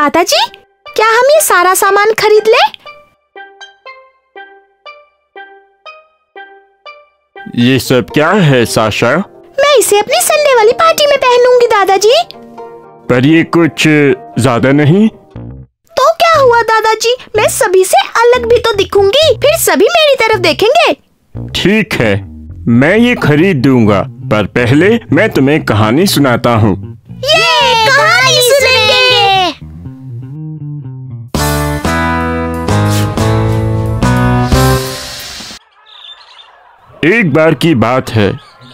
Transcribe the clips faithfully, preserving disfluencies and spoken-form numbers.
दादाजी, क्या हम ये सारा सामान खरीद लें? ये सब क्या है साशा? मैं इसे अपनी संडे वाली पार्टी में पहनूंगी दादाजी। पर ये कुछ ज्यादा नहीं? तो क्या हुआ दादाजी, मैं सभी से अलग भी तो दिखूंगी, फिर सभी मेरी तरफ देखेंगे। ठीक है, मैं ये खरीद दूंगा, पर पहले मैं तुम्हें कहानी सुनाता हूँ। ये कहानी सुनेंगे। एक बार की बात है,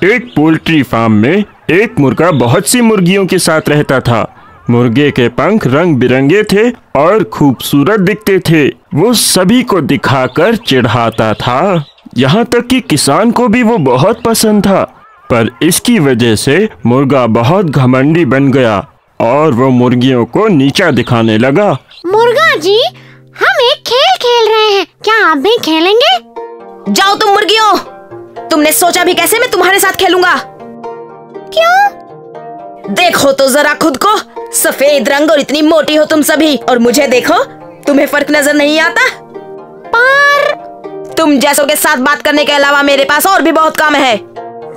एक पोल्ट्री फार्म में एक मुर्गा बहुत सी मुर्गियों के साथ रहता था। मुर्गे के पंख रंग बिरंगे थे और खूबसूरत दिखते थे। वो सभी को दिखाकर चिढ़ाता था, यहाँ तक कि किसान को भी वो बहुत पसंद था। पर इसकी वजह से मुर्गा बहुत घमंडी बन गया और वो मुर्गियों को नीचा दिखाने लगा। मुर्गा जी, हम एक खेल खेल रहे हैं, क्या आप भी खेलेंगे? जाओ तुम मुर्गियों, तुमने सोचा भी कैसे मैं तुम्हारे साथ खेलूंगा? क्यों? देखो तो जरा खुद को, सफेद रंग और इतनी मोटी हो तुम सभी, और मुझे देखो, तुम्हें फर्क नजर नहीं आता? पर तुम जैसों के साथ बात करने के अलावा मेरे पास और भी बहुत काम है।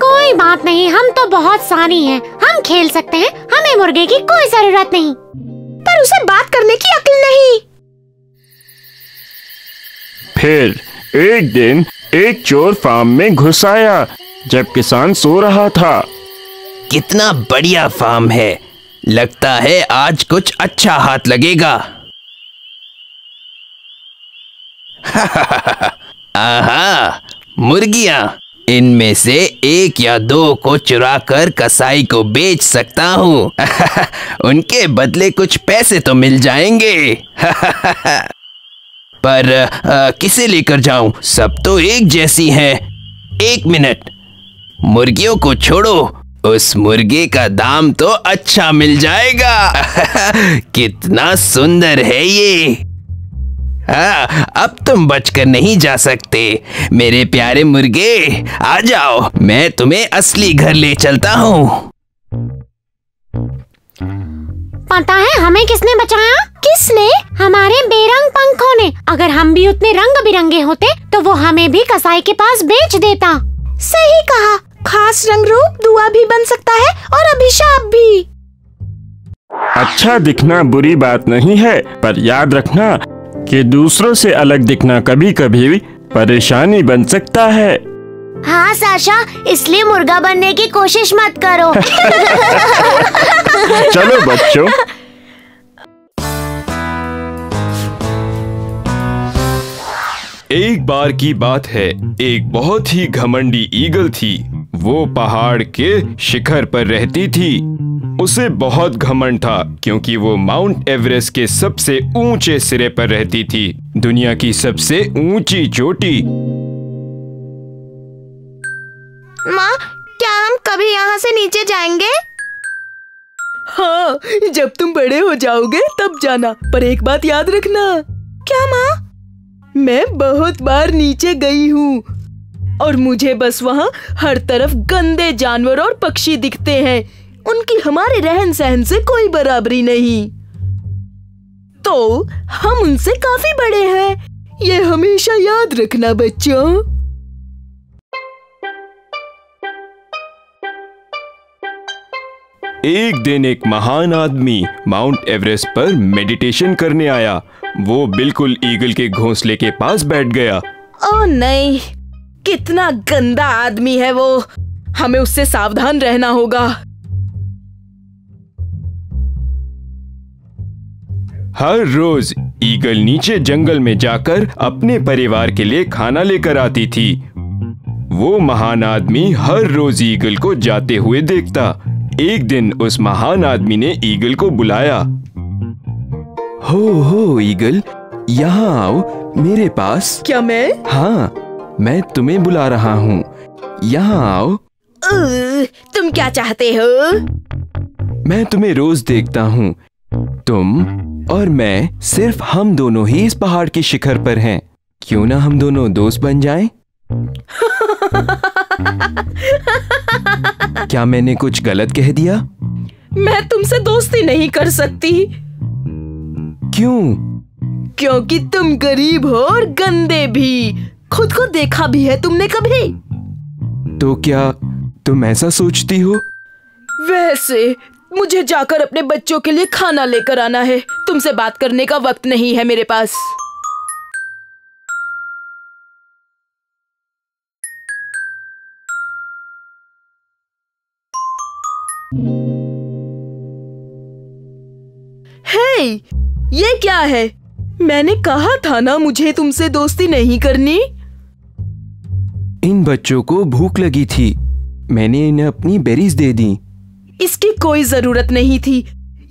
कोई बात नहीं, हम तो बहुत सानी हैं, हम खेल सकते हैं, हमें मुर्गे की कोई जरूरत नहीं। पर उसे बात करने की अक्ल नहीं। फिर एक दिन एक चोर फार्म में घुस आया जब किसान सो रहा था। कितना बढ़िया फार्म है, लगता है आज कुछ अच्छा हाथ लगेगा। आहा, मुर्गियां, इनमें से एक या दो को चुरा कर कसाई को बेच सकता हूँ। उनके बदले कुछ पैसे तो मिल जाएंगे। पर आ, किसे लेकर जाऊं? सब तो एक जैसी हैं। एक मिनट, मुर्गियों को छोड़ो, उस मुर्गे का दाम तो अच्छा मिल जाएगा। कितना सुंदर है ये। हाँ, अब तुम बचकर नहीं जा सकते। मेरे प्यारे मुर्गे, आ जाओ, मैं तुम्हें असली घर ले चलता हूँ। पता है हमें किसने बचाया? किसने? हमारे बेरंग पंखों ने। अगर हम भी उतने रंग बिरंगे होते तो वो हमें भी कसाई के पास बेच देता। सही कहा, खास रंग रूप दुआ भी बन सकता है और अभिशाप भी। अच्छा दिखना बुरी बात नहीं है, पर याद रखना कि दूसरों से अलग दिखना कभी कभी परेशानी बन सकता है। हाँ साशा, इसलिए मुर्गा बनने की कोशिश मत करो। चलो बच्चों। एक बार की बात है, एक बहुत ही घमंडी ईगल थी। वो पहाड़ के शिखर पर रहती थी। उसे बहुत घमंड था क्योंकि वो माउंट एवरेस्ट के सबसे ऊंचे सिरे पर रहती थी, दुनिया की सबसे ऊंची चोटी। माँ, क्या हम कभी यहाँ से नीचे जाएंगे? हाँ, जब तुम बड़े हो जाओगे तब जाना, पर एक बात याद रखना। क्या माँ? मैं बहुत बार नीचे गई हूँ और मुझे बस वहाँ हर तरफ गंदे जानवर और पक्षी दिखते हैं। उनकी हमारे रहन सहन से कोई बराबरी नहीं। तो हम उनसे काफी बड़े हैं, ये हमेशा याद रखना बच्चों। एक दिन एक महान आदमी माउंट एवरेस्ट पर मेडिटेशन करने आया। वो बिल्कुल ईगल के घोंसले के पास बैठ गया। ओह नहीं, कितना गंदा आदमी है वो, हमें उससे सावधान रहना होगा। हर रोज ईगल नीचे जंगल में जाकर अपने परिवार के लिए खाना लेकर आती थी। वो महान आदमी हर रोज ईगल को जाते हुए देखता। एक दिन उस महान आदमी ने ईगल को बुलाया। हो हो ईगल, यहाँ आओ मेरे पास। क्या मैं? हाँ, मैं तुम्हें बुला रहा हूँ, यहाँ आओ। तुम क्या चाहते हो? मैं तुम्हें रोज देखता हूँ, तुम और मैं, सिर्फ हम दोनों ही इस पहाड़ के शिखर पर हैं। क्यों ना हम दोनों दोस्त बन जाएं? क्या मैंने कुछ गलत कह दिया? मैं तुमसे दोस्ती नहीं कर सकती। क्यों? क्योंकि तुम गरीब हो और गंदे भी। खुद को देखा भी है तुमने कभी? तो क्या तुम ऐसा सोचती हो? वैसे मुझे जाकर अपने बच्चों के लिए खाना लेकर आना है। तुमसे बात करने का वक्त नहीं है मेरे पास। हे, ये क्या है? मैंने कहा था ना मुझे तुमसे दोस्ती नहीं करनी। इन बच्चों को भूख लगी थी, मैंने इन्हें अपनी बेरीज दे दी। इसकी कोई जरूरत नहीं थी।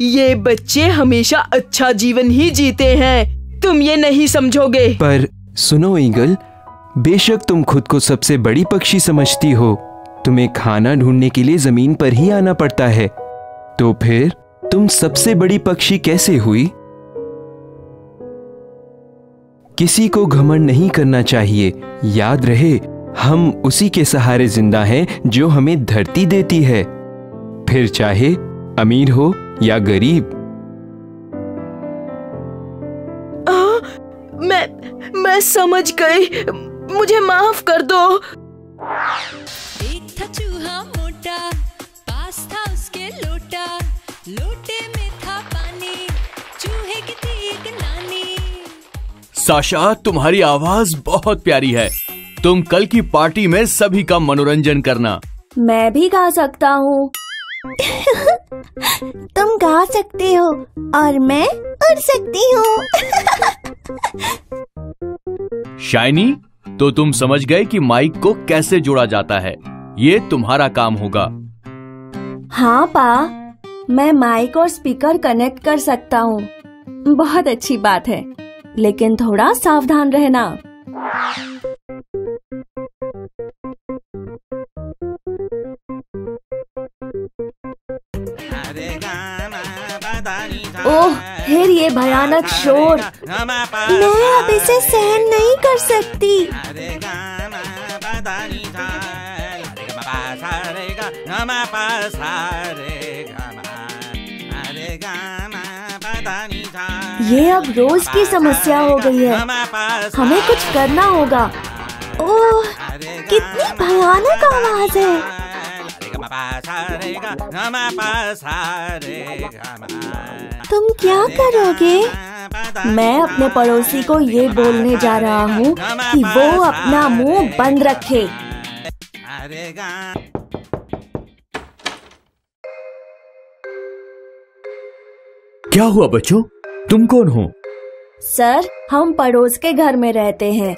ये बच्चे हमेशा अच्छा जीवन ही जीते हैं, तुम ये नहीं समझोगे। पर सुनो ईगल, बेशक तुम खुद को सबसे बड़ी पक्षी समझती हो, तुम्हें खाना ढूंढने के लिए जमीन पर ही आना पड़ता है। तो फिर तुम सबसे बड़ी पक्षी कैसे हुई? किसी को घमंड नहीं करना चाहिए। याद रहे, हम उसी के सहारे जिंदा हैं जो हमें धरती देती है, फिर चाहे अमीर हो या गरीब। आ, मैं मैं समझ गई, मुझे माफ कर दो। एक था चूहा मोटा, पास था उसके लोटा, लोटे में था पानी, चूहे की थी एक नानी। साशा, तुम्हारी आवाज बहुत प्यारी है। तुम कल की पार्टी में सभी का मनोरंजन करना। मैं भी गा सकता हूँ। तुम गा सकते हो और मैं उड़ सकती हूँ। शाइनी, तो तुम समझ गए कि माइक को कैसे जोड़ा जाता है। ये तुम्हारा काम होगा। हाँ पा, मैं माइक और स्पीकर कनेक्ट कर सकता हूँ। बहुत अच्छी बात है, लेकिन थोड़ा सावधान रहना। ओह, फिर ये भयानक शोर। मैं अब इसे सहन नहीं कर सकती। ये अब रोज की समस्या हो गई है, हमें कुछ करना होगा। ओह, कितनी भयानक आवाज है। तुम क्या करोगे? मैं अपने पड़ोसी को ये बोलने जा रहा हूँ कि वो अपना मुंह बंद रखे। क्या हुआ बच्चों, तुम कौन हो? सर, हम पड़ोस के घर में रहते हैं।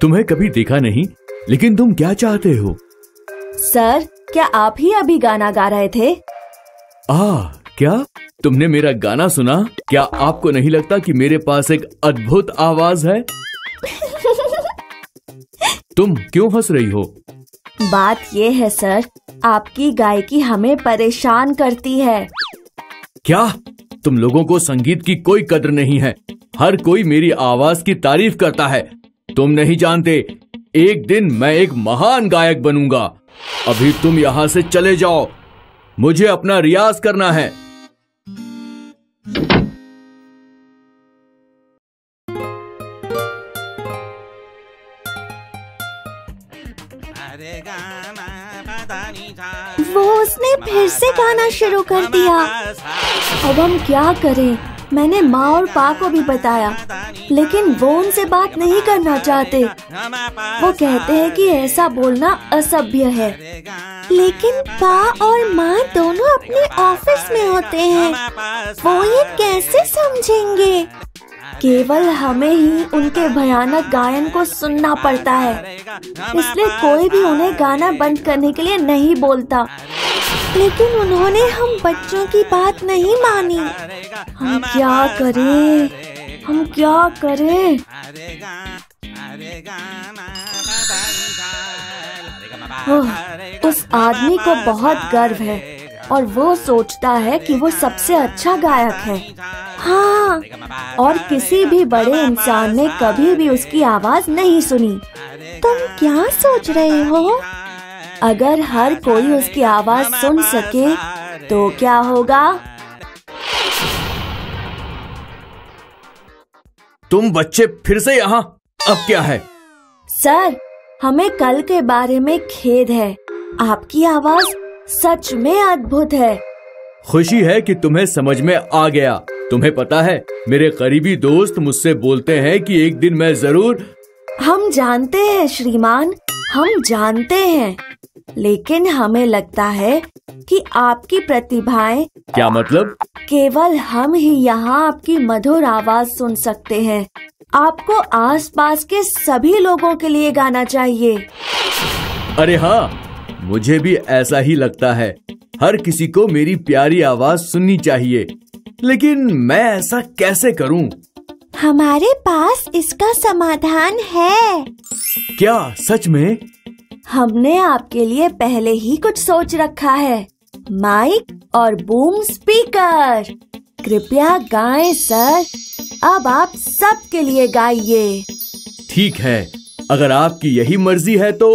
तुम्हें कभी देखा नहीं, लेकिन तुम क्या चाहते हो? सर, क्या आप ही अभी गाना गा रहे थे? आ, क्या तुमने मेरा गाना सुना? क्या आपको नहीं लगता कि मेरे पास एक अद्भुत आवाज है? तुम क्यों हंस रही हो? बात ये है सर, आपकी गायकी हमें परेशान करती है। क्या तुम लोगों को संगीत की कोई कद्र नहीं है? हर कोई मेरी आवाज की तारीफ करता है। तुम नहीं जानते, एक दिन मैं एक महान गायक बनूंगा। अभी तुम यहाँ से चले जाओ, मुझे अपना रियाज करना है। वो उसने फिर से गाना शुरू कर दिया। अब हम क्या करें? मैंने माँ और पा को भी बताया, लेकिन वो उनसे बात नहीं करना चाहते। वो कहते हैं कि ऐसा बोलना असभ्य है। लेकिन पा और माँ दोनों अपने ऑफिस में होते हैं, वो ये कैसे समझेंगे? केवल हमें ही उनके भयानक गायन को सुनना पड़ता है, इसलिए कोई भी उन्हें गाना बंद करने के लिए नहीं बोलता। लेकिन उन्होंने हम बच्चों की बात नहीं मानी। हम क्या करें? हम क्या करें? ओह, उस आदमी को बहुत गर्व है और वो सोचता है कि वो सबसे अच्छा गायक है। हाँ, और किसी भी बड़े इंसान ने कभी भी उसकी आवाज नहीं सुनी। तुम क्या सोच रहे हो? अगर हर कोई उसकी आवाज सुन सके तो क्या होगा? तुम बच्चे फिर से यहाँ? अब क्या है? सर, हमें कल के बारे में खेद है। आपकी आवाज सच में अद्भुत है। खुशी है कि तुम्हें समझ में आ गया। तुम्हें पता है, मेरे करीबी दोस्त मुझसे बोलते हैं कि एक दिन मैं जरूर। हम जानते हैं श्रीमान, हम जानते हैं, लेकिन हमें लगता है कि आपकी प्रतिभाएं। क्या मतलब? केवल हम ही यहाँ आपकी मधुर आवाज सुन सकते हैं। आपको आसपास के सभी लोगों के लिए गाना चाहिए। अरे हाँ, मुझे भी ऐसा ही लगता है। हर किसी को मेरी प्यारी आवाज सुननी चाहिए, लेकिन मैं ऐसा कैसे करूँ? हमारे पास इसका समाधान है। क्या सच में? हमने आपके लिए पहले ही कुछ सोच रखा है। माइक और बूम स्पीकर। कृपया गाएं सर, अब आप सब के लिए गाइए। ठीक है, अगर आपकी यही मर्जी है तो।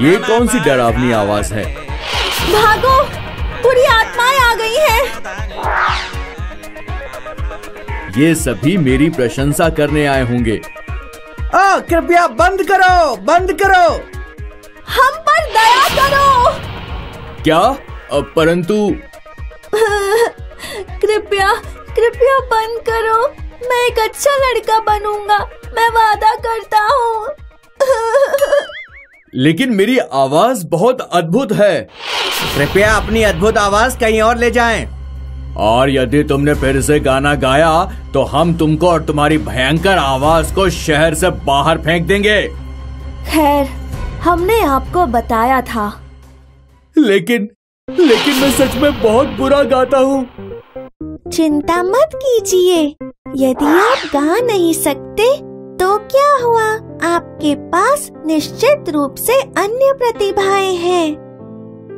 ये कौन सी डरावनी आवाज है? भागो, बुरी आत्माएं आ गई हैं। ये सभी मेरी प्रशंसा करने आए होंगे। आ, कृपया बंद करो, बंद करो। हम पर दया करो। क्या? परंतु कृपया कृपया बंद करो। मैं एक अच्छा लड़का बनूंगा, मैं वादा करता हूँ। लेकिन मेरी आवाज बहुत अद्भुत है। कृपया अपनी अद्भुत आवाज कहीं और ले जाएं। और यदि तुमने फिर से गाना गाया तो हम तुमको और तुम्हारी भयंकर आवाज को शहर से बाहर फेंक देंगे। खैर, हमने आपको बताया था। लेकिन लेकिन मैं सच में बहुत बुरा गाता हूँ। चिंता मत कीजिए, यदि आप गा नहीं सकते तो क्या हुआ? आपके पास निश्चित रूप से अन्य प्रतिभाएं हैं।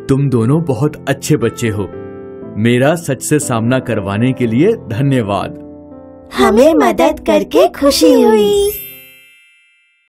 तुम दोनों बहुत अच्छे बच्चे हो। मेरा सच से सामना करवाने के लिए धन्यवाद। हमें मदद करके खुशी हुई।